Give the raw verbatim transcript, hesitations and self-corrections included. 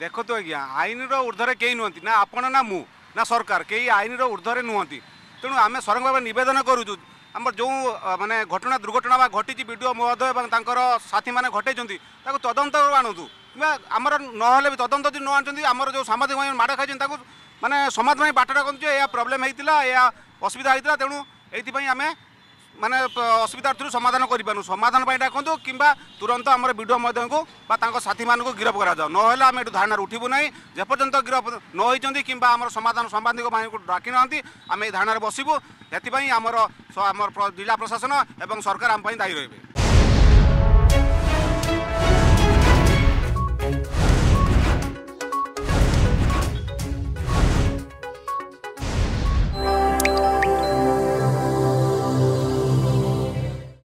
देखो आज्ञा आईन ऊर्धर कई नुहति ना आपण ना मु ना सरकार कई आईन ऊर्धर नुहति तेणु आम सरंग बाबा नवेदन करुचु आम जो माने घटना दुर्घटना घटी वीडियो महोदय और साथी मैंने घटे तदंत आणतु कि आमर ना तदंत जो न आनी आमर जो सामाजिक भाई माड़ खाई मानने समाधान बाटा करूँ या प्रोब्लेम होता या असुविधा होता तेणु ये आम मानने असुविधार्थी समाधान करूँ समाधान डाकूँ कि तुरंत आम वीडियो महोदय को साथी मानक गिरफ कराऊ ना आम ये धारणा उठबू ना जपर्यंत गिरफ न होती कि आम समाधान संबंधिक मानक डाकी ना आम ये धारणार बसबू से आमर जिला प्रशासन और सरकार आम दायी रही है।